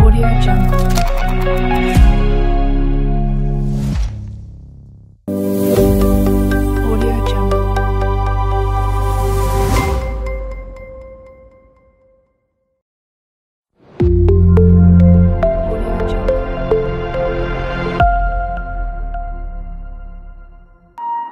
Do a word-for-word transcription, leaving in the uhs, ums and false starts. Audio Jungle.